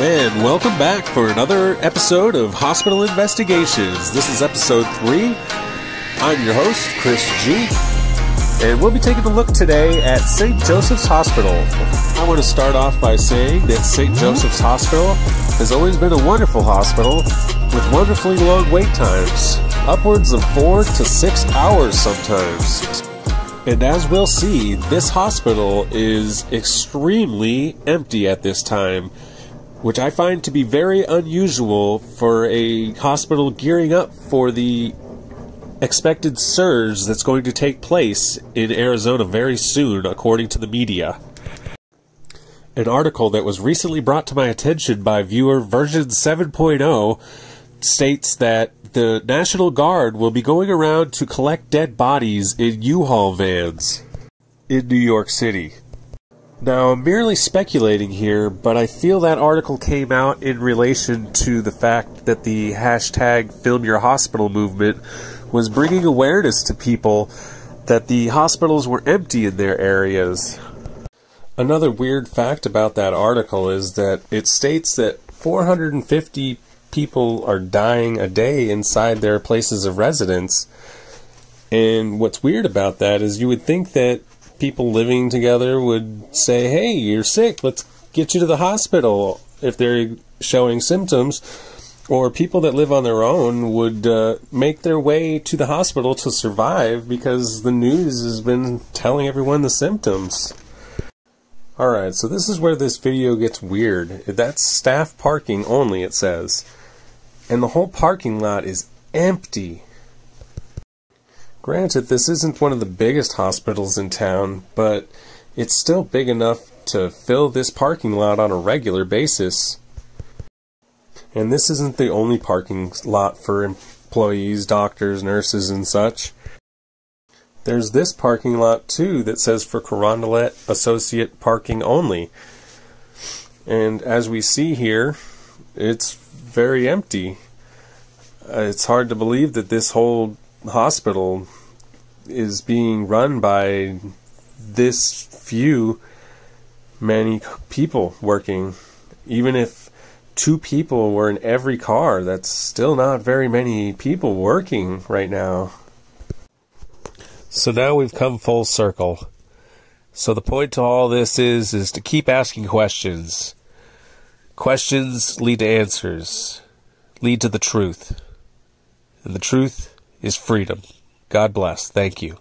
And welcome back for another episode of Hospital Investigations. This is episode 3. I'm your host, Chris G. And we'll be taking a look today at St. Joseph's Hospital. I want to start off by saying that St. Joseph's Hospital has always been a wonderful hospital with wonderfully long wait times, upwards of 4 to 6 hours sometimes. And as we'll see, this hospital is extremely empty at this time, which I find to be very unusual for a hospital gearing up for the expected surge that's going to take place in Arizona very soon, according to the media. An article that was recently brought to my attention by viewer version 7.0 states that the National Guard will be going around to collect dead bodies in U-Haul vans in New York City. Now, I'm merely speculating here, but I feel that article came out in relation to the fact that the hashtag Film Your Hospital movement was bringing awareness to people that the hospitals were empty in their areas. Another weird fact about that article is that it states that 450 people are dying a day inside their places of residence. And what's weird about that is you would think that people living together would say, hey, you're sick, let's get you to the hospital if they're showing symptoms. Or people that live on their own would make their way to the hospital to survive because the news has been telling everyone the symptoms. Alright, so this is where this video gets weird. That's staff parking only, it says. And the whole parking lot is empty. Granted, this isn't one of the biggest hospitals in town, but it's still big enough to fill this parking lot on a regular basis. And this isn't the only parking lot for employees, doctors, nurses, and such. There's this parking lot, too, that says for Carondelet Associate Parking Only. And as we see here, it's very empty. It's hard to believe that this whole hospital is being run by this many people working. Even if 2 people were in every car, that's still not very many people working right now. So now we've come full circle. So the point to all this is to keep asking questions. Questions lead to answers, lead to the truth. And the truth is freedom. God bless. Thank you.